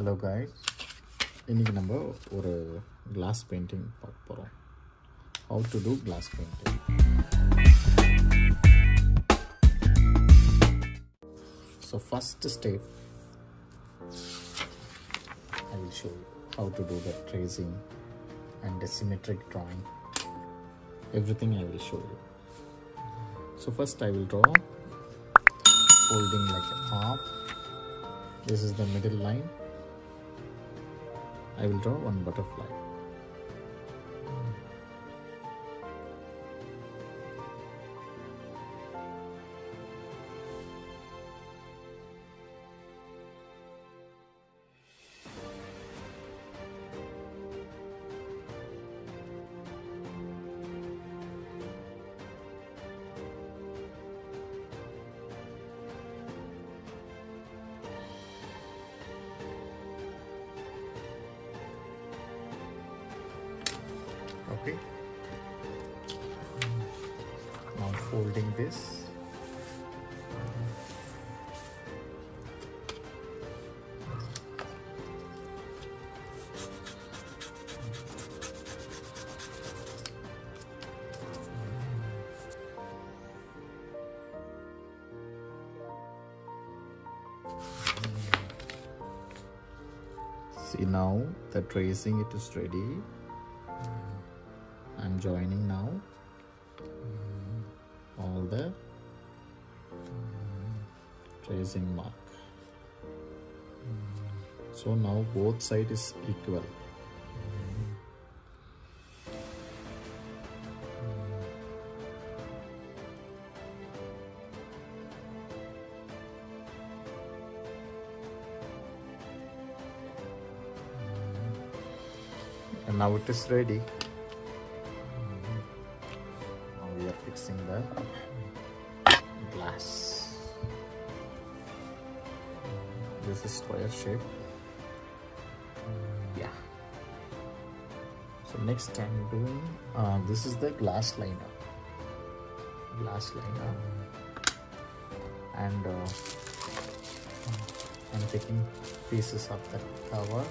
Hello guys, இன்னைக்கு நம்ம ஒரு glass painting பார்க்க போறோம். How to do glass painting. So first step, I will show you how to do the tracing and the symmetric drawing. Everything I will show you. So first I will draw folding like a half. This is the middle line. I will draw one butterfly. Okay, now folding this. See, now the tracing, it is ready. I'm joining now all the tracing mark. So now both sides is equal. And now it is ready. Fixing the glass. This is square shape. Yeah. So next time doing this is the glass liner. And I'm taking pieces of that cover.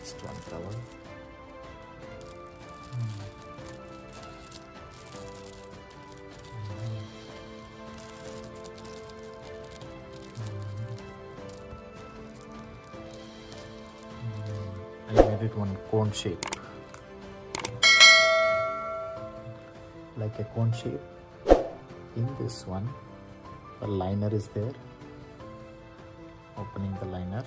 Just one cover. I made it one cone shape, like a cone shape. In this one, a liner is there. Opening the liner.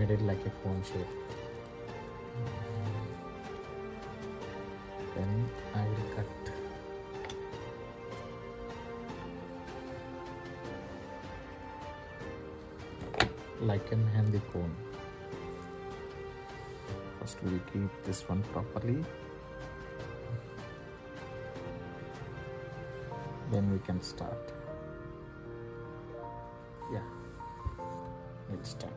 Made it like a cone shape. Then I will cut. Like a handy cone. First we keep this one properly. Then we can start. Yeah. It's time.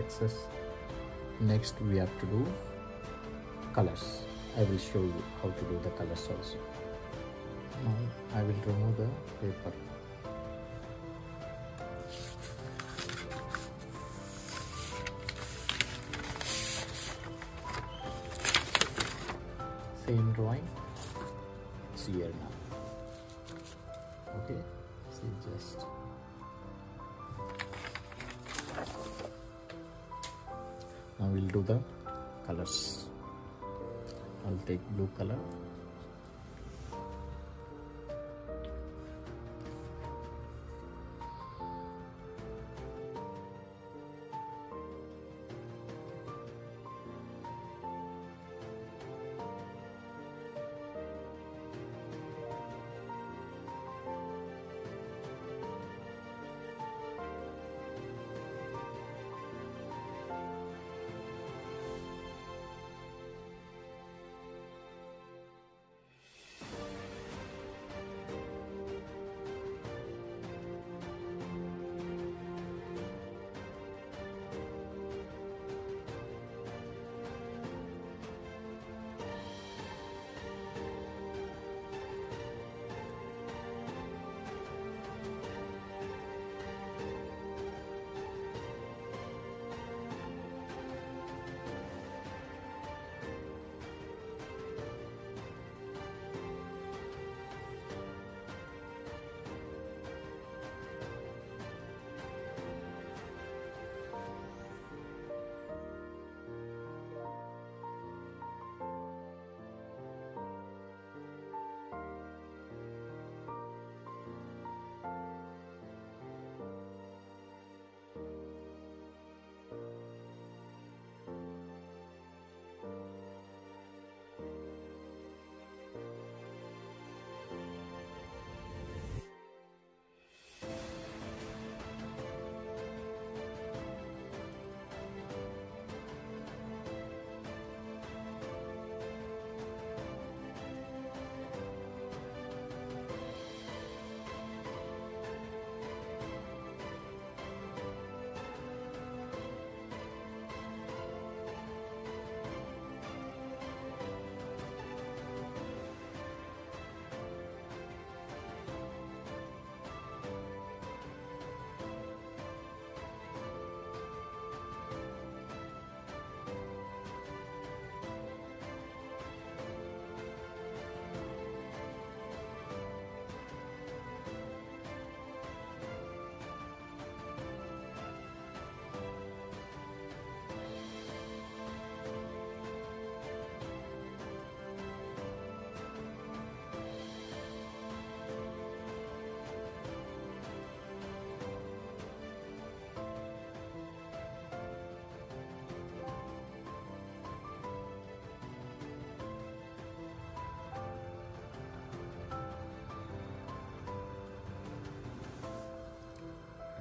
success. Next we have to do colors. I will show you how to do the colors also. Now I will remove the paper. Same drawing, it's here now. Okay, see, just now we'll do the colors. I'll take blue color.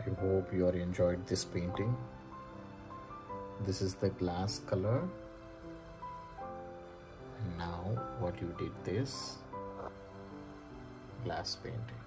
I hope you are enjoyed this painting. This is the glass color. And now what you did, this glass painting.